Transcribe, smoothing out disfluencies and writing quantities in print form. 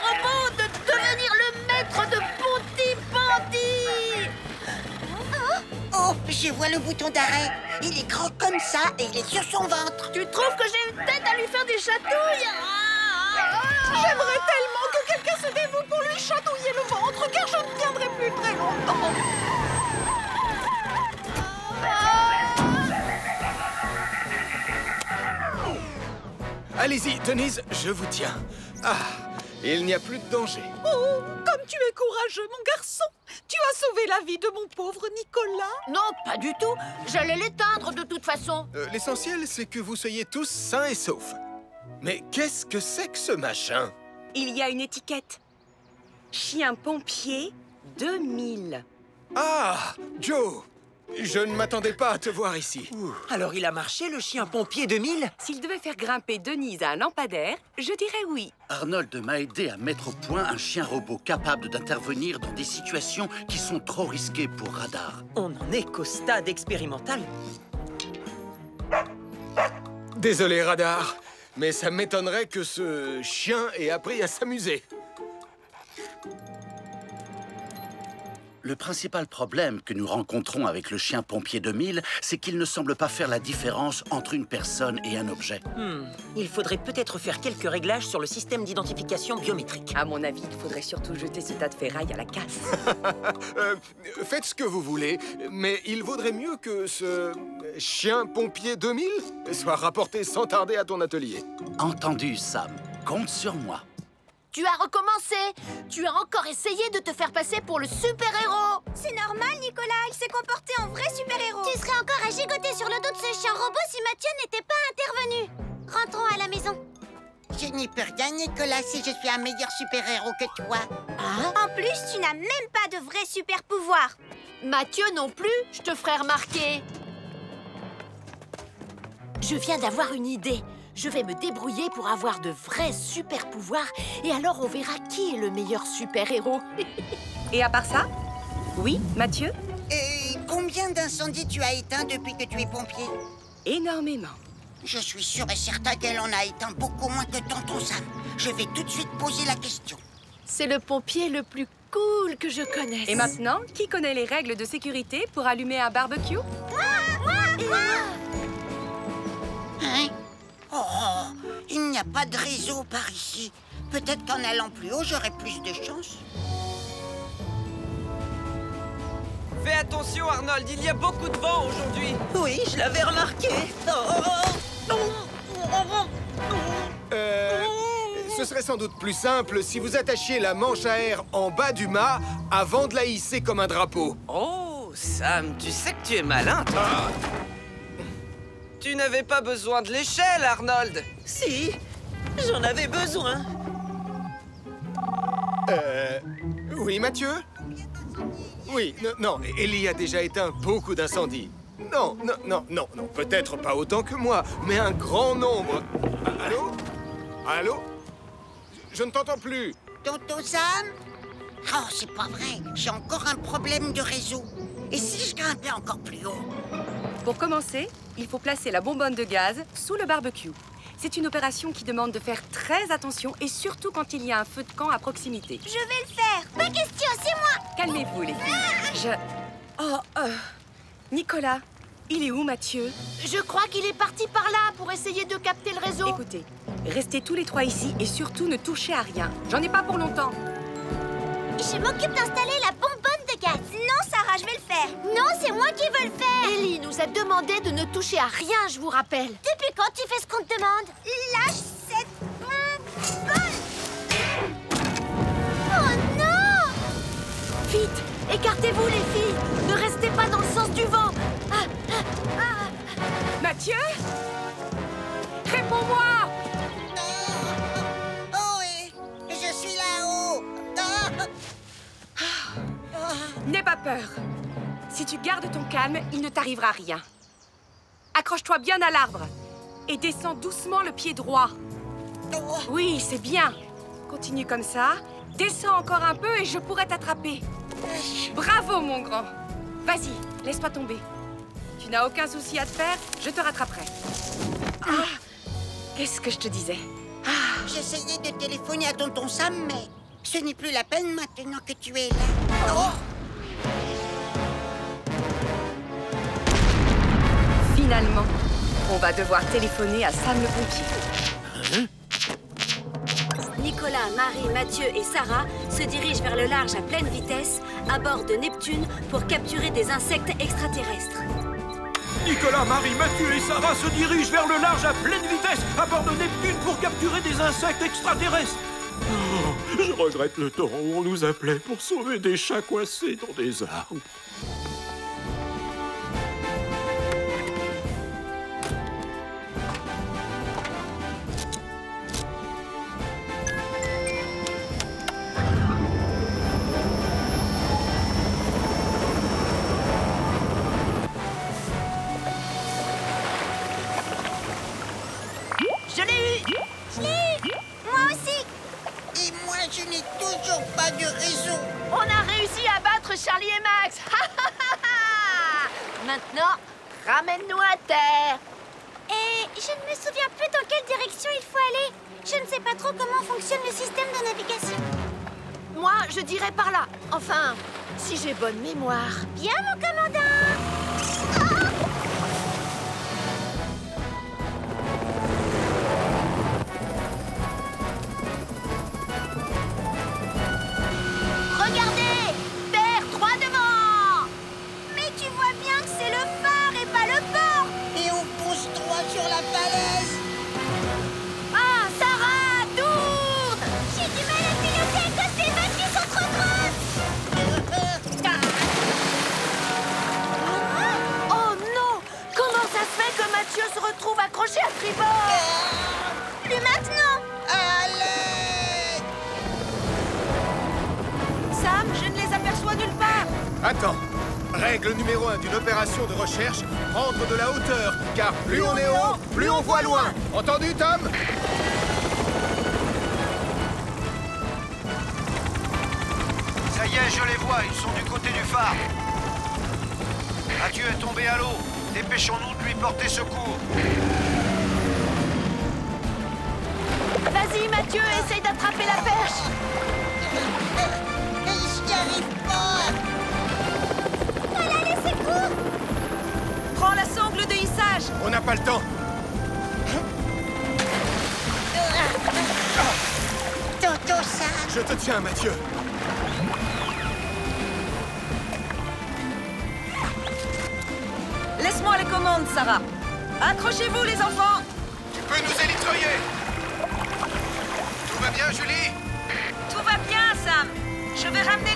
meilleur au monde de devenir le maître de Ponty Pandy. Oh, je vois le bouton d'arrêt. Il est grand comme ça et il est sur son ventre. Tu trouves que j'ai une tête à lui faire des chatouilles? J'aimerais tellement que quelqu'un se dévoue pour lui chatouiller le ventre, car je ne tiendrai plus très longtemps. Allez-y, Denise, je vous tiens. Ah, il n'y a plus de danger. Oh, comme tu es courageux, mon garçon. Tu as sauvé la vie de mon pauvre Nicolas. Non, pas du tout. J'allais l'éteindre de toute façon. L'essentiel, c'est que vous soyez tous sains et saufs. Mais qu'est-ce que c'est que ce machin? Il y a une étiquette. Chien-pompier 2000. Ah, Joe! Je ne m'attendais pas à te voir ici. Ouh. Alors il a marché, le chien-pompier 2000? S'il devait faire grimper Denise à un lampadaire, je dirais oui. Arnold m'a aidé à mettre au point un chien-robot capable d'intervenir dans des situations qui sont trop risquées pour Radar. On en est qu'au stade expérimental. Désolé, Radar, mais ça m'étonnerait que ce chien ait appris à s'amuser. Le principal problème que nous rencontrons avec le chien-pompier 2000, c'est qu'il ne semble pas faire la différence entre une personne et un objet. Il faudrait peut-être faire quelques réglages sur le système d'identification biométrique. À mon avis, il faudrait surtout jeter ce tas de ferraille à la casse. Faites ce que vous voulez, mais il vaudrait mieux que ce chien-pompier 2000 soit rapporté sans tarder à ton atelier. Entendu, Sam. Compte sur moi. Tu as recommencé. Tu as encore essayé de te faire passer pour le super-héros. C'est normal, Nicolas. Il s'est comporté en vrai super-héros. Tu serais encore à gigoter sur le dos de ce chien-robot si Mathieu n'était pas intervenu. Rentrons à la maison. Je n'y peux rien, Nicolas, si je suis un meilleur super-héros que toi. Hein? En plus, tu n'as même pas de vrai super-pouvoir. Mathieu non plus, je te ferai remarquer. Je viens d'avoir une idée. Je vais me débrouiller pour avoir de vrais super-pouvoirs, et alors on verra qui est le meilleur super-héros. Et à part ça? Oui, Mathieu? Et combien d'incendies tu as éteints depuis que tu es pompier? Énormément. Je suis sûr et certain qu'elle en a éteint beaucoup moins que tonton Sam. Je vais tout de suite poser la question. C'est le pompier le plus cool que je connaisse. Et maintenant, qui connaît les règles de sécurité pour allumer un barbecue? Moi! Hein? Oh, il n'y a pas de réseau par ici. Peut-être qu'en allant plus haut, j'aurai plus de chance. Fais attention, Arnold, il y a beaucoup de vent aujourd'hui. Oui, je l'avais remarqué. Ce serait sans doute plus simple si vous attachiez la manche à air en bas du mât avant de la hisser comme un drapeau. Oh, Sam, tu sais que tu es malin, toi. Tu n'avais pas besoin de l'échelle, Arnold. Si, j'en avais besoin. Oui, Mathieu? Oui, non, Ellie a déjà éteint beaucoup d'incendies. Non, peut-être pas autant que moi, mais un grand nombre. Allô? Allô? Je ne t'entends plus. Tonton Sam? Oh, c'est pas vrai. J'ai encore un problème de réseau. Et si je grimpais encore plus haut? Pour commencer, il faut placer la bonbonne de gaz sous le barbecue. C'est une opération qui demande de faire très attention, et surtout quand il y a un feu de camp à proximité. Je vais le faire. Pas question, c'est moi. Calmez-vous, les filles. Nicolas, il est où, Mathieu? Je crois qu'il est parti par là pour essayer de capter le réseau. Écoutez, restez tous les trois ici et surtout ne touchez à rien. J'en ai pas pour longtemps. Je m'occupe d'installer la bonbonne de gaz. Non, Sarah, je vais le faire. Non, c'est moi qui veux le faire. Ellie nous a demandé de ne toucher à rien, je vous rappelle. Depuis quand tu fais ce qu'on te demande? Lâche cette bonbonne. Oh non! Vite, écartez-vous, les filles. Ne restez pas dans le sens du vent. Mathieu? Réponds-moi. N'aie pas peur. Si tu gardes ton calme, il ne t'arrivera rien. Accroche-toi bien à l'arbre et descends doucement le pied droit. Oui, c'est bien. Continue comme ça. Descends encore un peu et je pourrai t'attraper. Bravo, mon grand. Vas-y, laisse-toi tomber. Tu n'as aucun souci à te faire, je te rattraperai. Qu'est-ce que je te disais? J'essayais de téléphoner à tonton Sam, mais ce n'est plus la peine maintenant que tu es là. Finalement, on va devoir téléphoner à Sam le pompier. Nicolas, Marie, Mathieu et Sarah se dirigent vers le large à pleine vitesse à bord de Neptune pour capturer des insectes extraterrestres. Nicolas, Marie, Mathieu et Sarah se dirigent vers le large à pleine vitesse à bord de Neptune pour capturer des insectes extraterrestres. Oh, je regrette le temps où on nous appelait pour sauver des chats coincés dans des arbres. Bonne mémoire. Bien, mon commandant. Regardez, terre droit devant. Mais tu vois bien que c'est le phare et pas le port. Et on pousse droit sur la falaise. Ah, Sarah, tourne. J'ai du mal à piloter à cause des vagues qui sont trop grosses. Mathieu se retrouve accroché à tribord. Plus maintenant. Allez. Sam, je ne les aperçois nulle part. Attends. Règle numéro 1 d'une opération de recherche, prendre de la hauteur, car plus on est haut, plus on voit loin. Entendu, Tom? Ça y est, je les vois. Ils sont du côté du phare. Mathieu est tombé à l'eau. Dépêchons-nous de lui porter secours. Vas-y, Mathieu, essaye d'attraper la perche. J'y arrive pas. Voilà les secours. Prends la sangle de hissage. On n'a pas le temps. T'entends ça? Je te tiens, Mathieu. Laisse-moi les commandes, Sarah. Accrochez-vous, les enfants. Tu peux nous électroyer. Tout va bien, Julie? Tout va bien, Sam. Je vais ramener